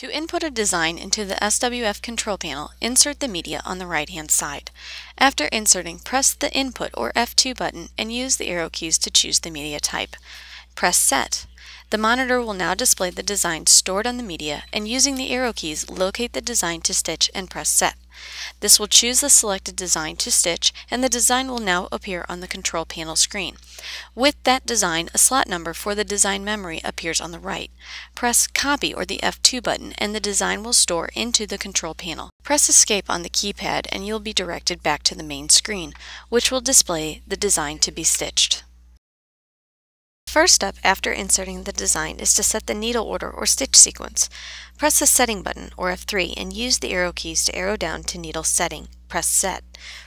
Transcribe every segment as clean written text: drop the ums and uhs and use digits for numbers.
To input a design into the SWF control panel, insert the media on the right-hand side. After inserting, press the Input or F2 button and use the arrow keys to choose the media type. Press Set. The monitor will now display the design stored on the media, and using the arrow keys, locate the design to stitch and press Set. This will choose the selected design to stitch, and the design will now appear on the control panel screen. With that design, a slot number for the design memory appears on the right. Press Copy or the F2 button, and the design will store into the control panel. Press Escape on the keypad, and you'll be directed back to the main screen, which will display the design to be stitched. First step after inserting the design is to set the needle order or stitch sequence. Press the Setting button, or F3, and use the arrow keys to arrow down to Needle Setting. Press Set.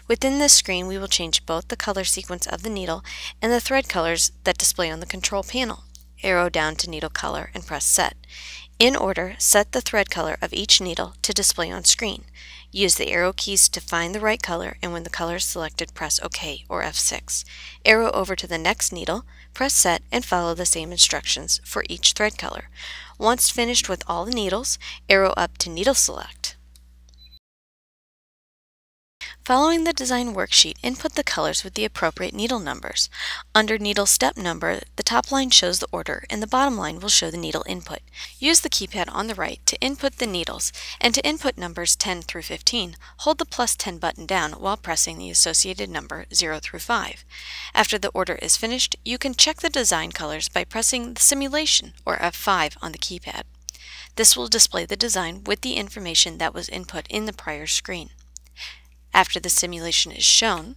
Within this screen, we will change both the color sequence of the needle and the thread colors that display on the control panel. Arrow down to Needle Color and press Set. In order, set the thread color of each needle to display on screen. Use the arrow keys to find the right color, and when the color is selected, press OK or F6. Arrow over to the next needle, press Set, and follow the same instructions for each thread color. Once finished with all the needles, arrow up to Needle Select. Following the design worksheet, input the colors with the appropriate needle numbers. Under Needle Step Number, the top line shows the order and the bottom line will show the needle input. Use the keypad on the right to input the needles, and to input numbers 10 through 15, hold the plus 10 button down while pressing the associated number 0 through 5. After the order is finished, you can check the design colors by pressing the Simulation or F5 on the keypad. This will display the design with the information that was input in the prior screen. After the simulation is shown,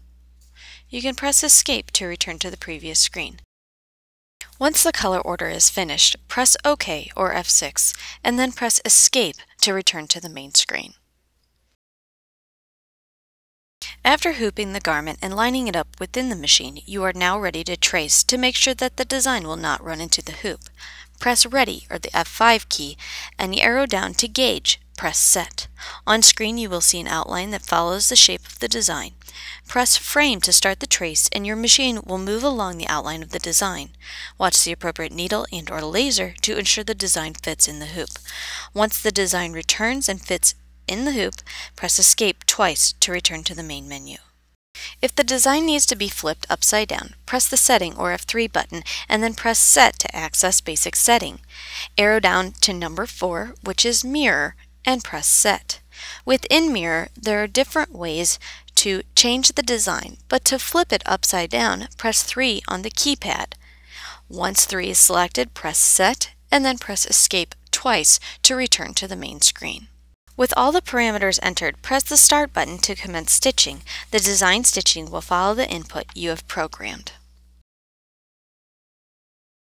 you can press Escape to return to the previous screen. Once the color order is finished, press OK or F6, and then press Escape to return to the main screen. After hooping the garment and lining it up within the machine, you are now ready to trace to make sure that the design will not run into the hoop. Press Ready or the F5 key and the arrow down to Gauge. Press Set. On screen you will see an outline that follows the shape of the design. Press Frame to start the trace and your machine will move along the outline of the design. Watch the appropriate needle and or laser to ensure the design fits in the hoop. Once the design returns and fits in the hoop, press Escape twice to return to the main menu. If the design needs to be flipped upside down, press the Setting or F3 button and then press Set to access Basic Setting. Arrow down to number 4, which is Mirror, and press Set. Within Mirror, there are different ways to change the design, but to flip it upside down, press 3 on the keypad. Once 3 is selected, press Set, and then press Escape twice to return to the main screen. With all the parameters entered, press the Start button to commence stitching. The design stitching will follow the input you have programmed.